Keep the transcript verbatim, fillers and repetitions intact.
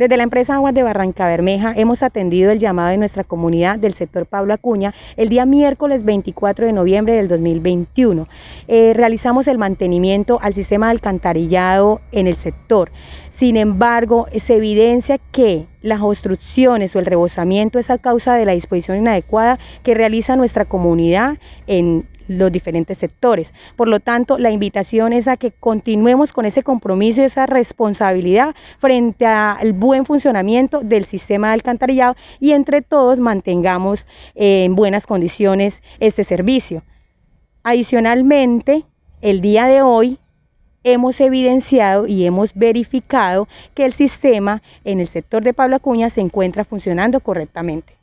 Desde la empresa Aguas de Barrancabermeja hemos atendido el llamado de nuestra comunidad del sector Pablo Acuña el día miércoles veinticuatro de noviembre del dos mil veintiuno. Eh, realizamos el mantenimiento al sistema de alcantarillado en el sector. Sin embargo, se evidencia que las obstrucciones o el rebosamiento es a causa de la disposición inadecuada que realiza nuestra comunidad en los diferentes sectores. Por lo tanto, la invitación es a que continuemos con ese compromiso y esa responsabilidad frente al buen funcionamiento del sistema de alcantarillado y entre todos mantengamos en buenas condiciones este servicio. Adicionalmente, el día de hoy hemos evidenciado y hemos verificado que el sistema en el sector de Pablo Acuña se encuentra funcionando correctamente.